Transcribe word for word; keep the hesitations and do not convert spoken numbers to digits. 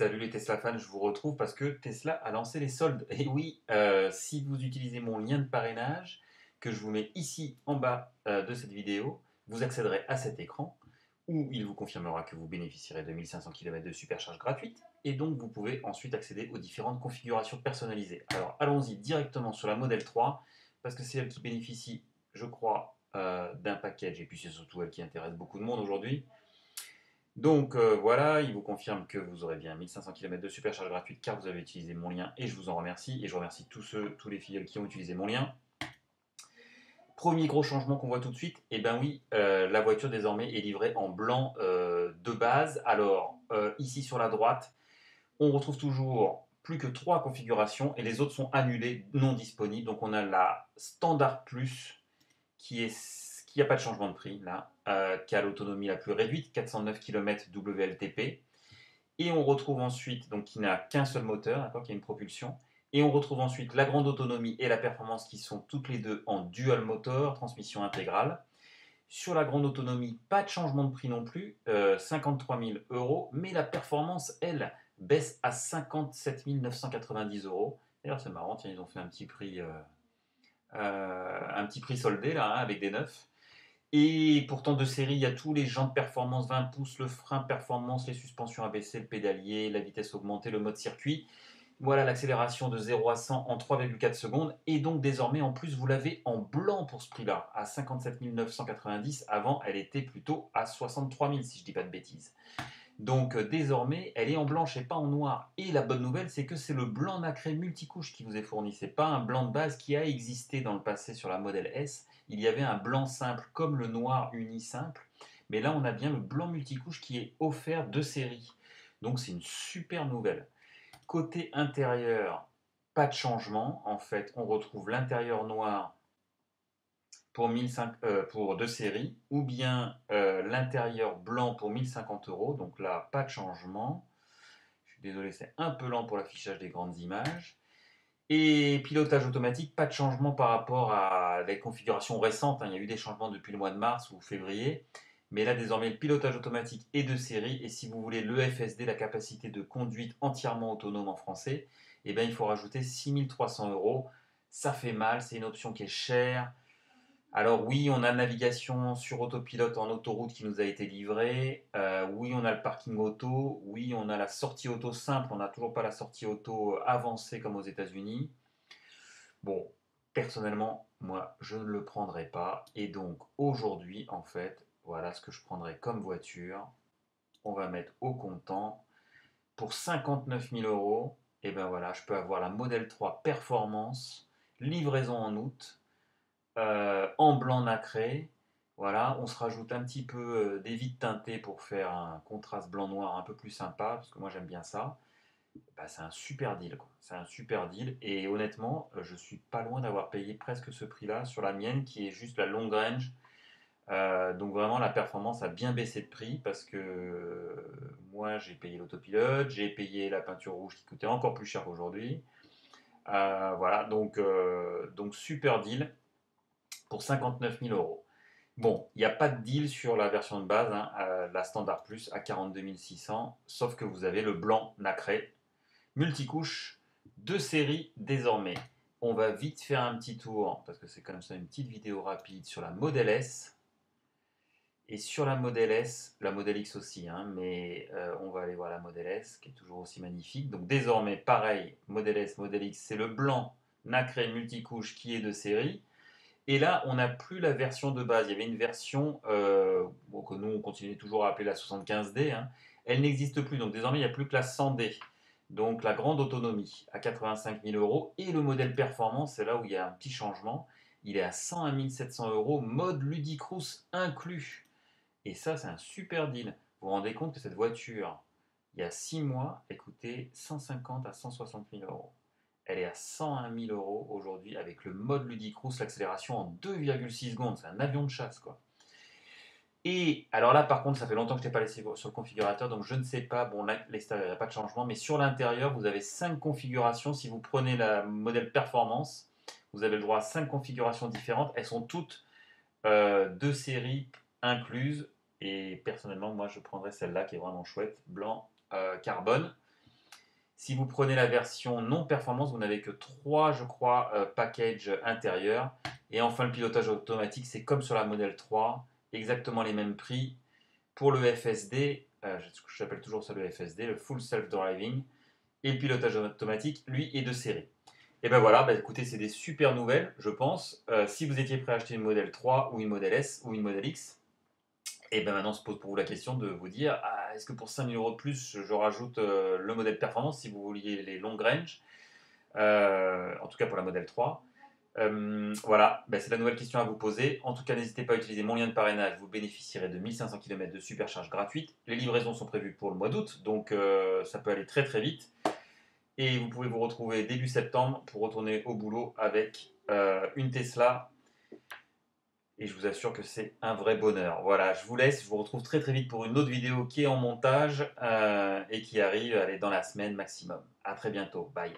Salut les Tesla fans, je vous retrouve parce que Tesla a lancé les soldes. Et oui, euh, si vous utilisez mon lien de parrainage, que je vous mets ici en bas euh, de cette vidéo, vous accéderez à cet écran où il vous confirmera que vous bénéficierez de mille cinq cents kilomètres de supercharge gratuite. Et donc vous pouvez ensuite accéder aux différentes configurations personnalisées. Alors allons-y directement sur la Model trois, parce que c'est elle qui bénéficie, je crois, euh, d'un package. Et puis c'est surtout elle qui intéresse beaucoup de monde aujourd'hui. Donc euh, voilà, il vous confirme que vous aurez bien mille cinq cents kilomètres de supercharge gratuite car vous avez utilisé mon lien et je vous en remercie. Et je remercie tous ceux, tous les fidèles qui ont utilisé mon lien. Premier gros changement qu'on voit tout de suite, et eh bien oui, euh, la voiture désormais est livrée en blanc euh, de base. Alors euh, ici sur la droite, on retrouve toujours plus que trois configurations et les autres sont annulées, non disponibles. Donc on a la Standard Plus qui est... Il n'y a pas de changement de prix, là, euh, qui a l'autonomie la plus réduite, quatre cent neuf kilomètres W L T P. Et on retrouve ensuite, donc qui n'a qu'un seul moteur, qui a une propulsion. Et on retrouve ensuite la grande autonomie et la performance qui sont toutes les deux en dual motor, transmission intégrale. Sur la grande autonomie, pas de changement de prix non plus, euh, cinquante-trois mille euros. Mais la performance, elle, baisse à cinquante-sept mille neuf cent quatre-vingt-dix euros. D'ailleurs, c'est marrant, tiens, ils ont fait un petit prix, euh, euh, un petit prix soldé, là, hein, avec des neufs. Et pourtant de série, il y a tous les jantes de performance, vingt pouces, le frein performance, les suspensions abaissées, le pédalier, la vitesse augmentée, le mode circuit. Voilà l'accélération de zéro à cent en trois virgule quatre secondes. Et donc désormais, en plus, vous l'avez en blanc pour ce prix-là, à cinquante-sept mille neuf cent quatre-vingt-dix. Avant, elle était plutôt à soixante-trois mille, si je ne dis pas de bêtises. Donc euh, désormais, elle est en blanche et pas en noir. Et la bonne nouvelle, c'est que c'est le blanc nacré multicouche qui vous est fourni. Ce n'est pas un blanc de base qui a existé dans le passé sur la Model S. Il y avait un blanc simple comme le noir uni simple, mais là on a bien le blanc multicouche qui est offert de série. Donc c'est une super nouvelle. Côté intérieur, pas de changement. En fait, on retrouve l'intérieur noir pour, mille cinq, euh, pour de série, ou bien euh, l'intérieur blanc pour mille cinquante euros. Donc là, pas de changement. Je suis désolé, c'est un peu lent pour l'affichage des grandes images. Et pilotage automatique, pas de changement par rapport à les configurations récentes. Il y a eu des changements depuis le mois de mars ou février. Mais là, désormais, le pilotage automatique est de série. Et si vous voulez le F S D, la capacité de conduite entièrement autonome en français, eh bien, il faut rajouter six mille trois cents euros. Ça fait mal, c'est une option qui est chère. Alors oui, on a navigation sur autopilote en autoroute qui nous a été livrée. Euh, oui, on a le parking auto. Oui, on a la sortie auto simple. On n'a toujours pas la sortie auto avancée comme aux États-Unis. Bon, personnellement, moi, je ne le prendrai pas. Et donc, aujourd'hui, en fait, voilà ce que je prendrai comme voiture. On va mettre au comptant. Pour cinquante-neuf mille euros, et ben voilà, je peux avoir la Model trois Performance, livraison en août. Euh, en blanc nacré, voilà, on se rajoute un petit peu euh, des vitres teintées pour faire un contraste blanc-noir un peu plus sympa, parce que moi j'aime bien ça. Bah, c'est un super deal, quoi. C'est un super deal, et honnêtement, euh, je suis pas loin d'avoir payé presque ce prix-là sur la mienne, qui est juste la long range. Euh, donc vraiment, la performance a bien baissé de prix, parce que euh, moi j'ai payé l'autopilote, j'ai payé la peinture rouge qui coûtait encore plus cher qu'aujourd'hui. Euh, voilà, donc, euh, donc super deal. Pour cinquante-neuf mille euros. Bon, il n'y a pas de deal sur la version de base, hein, euh, la Standard Plus à quarante-deux mille six cents, sauf que vous avez le blanc nacré, multicouche, de série désormais. On va vite faire un petit tour, parce que c'est comme ça une petite vidéo rapide sur la Model S. Et sur la Model S, la Model X aussi, hein, mais euh, on va aller voir la Model S, qui est toujours aussi magnifique. Donc désormais, pareil, Model S, Model X, c'est le blanc nacré multicouche qui est de série. Et là, on n'a plus la version de base. Il y avait une version euh, que nous, on continue toujours à appeler la soixante-quinze D. Hein. Elle n'existe plus. Donc, désormais, il n'y a plus que la cent D. Donc, la grande autonomie à quatre-vingt-cinq mille euros. Et le modèle performance, c'est là où il y a un petit changement. Il est à cent un mille sept cents euros, mode Ludicrous inclus. Et ça, c'est un super deal. Vous vous rendez compte que cette voiture, il y a six mois, elle coûtait cent cinquante à cent soixante mille euros. Elle est à cent un mille euros aujourd'hui avec le mode Ludicrous, l'accélération en deux virgule six secondes. C'est un avion de chasse, quoi. Et alors là, par contre, ça fait longtemps que je ne t'ai pas laissé sur le configurateur, donc je ne sais pas. Bon, l'extérieur, il n'y a pas de changement, mais sur l'intérieur, vous avez cinq configurations. Si vous prenez la modèle performance, vous avez le droit à cinq configurations différentes. Elles sont toutes euh, de série incluses. Et personnellement, moi, je prendrais celle-là qui est vraiment chouette, blanc euh, carbone. Si vous prenez la version non performance, vous n'avez que trois, je crois, euh, packages intérieurs. Et enfin, le pilotage automatique, c'est comme sur la Model trois, exactement les mêmes prix. Pour le F S D, euh, j'appelle toujours ça le F S D, le Full Self-Driving, et le pilotage automatique, lui, est de série. Et ben voilà, ben écoutez, c'est des super nouvelles, je pense. Euh, si vous étiez prêt à acheter une Model trois ou une Model S ou une Model X, et ben maintenant, on se pose pour vous la question de vous dire, ah, est-ce que pour cinq mille euros de plus, je rajoute euh, le modèle performance, si vous vouliez les long range, euh, en tout cas pour la Model trois. Euh, voilà, ben c'est la nouvelle question à vous poser. En tout cas, n'hésitez pas à utiliser mon lien de parrainage, vous bénéficierez de mille cinq cents kilomètres de supercharge gratuite. Les livraisons sont prévues pour le mois d'août, donc euh, ça peut aller très très vite. Et vous pouvez vous retrouver début septembre pour retourner au boulot avec euh, une Tesla. Et je vous assure que c'est un vrai bonheur. Voilà, je vous laisse. Je vous retrouve très très vite pour une autre vidéo qui est en montage euh, et qui arrive, allez, dans la semaine maximum. À très bientôt. Bye.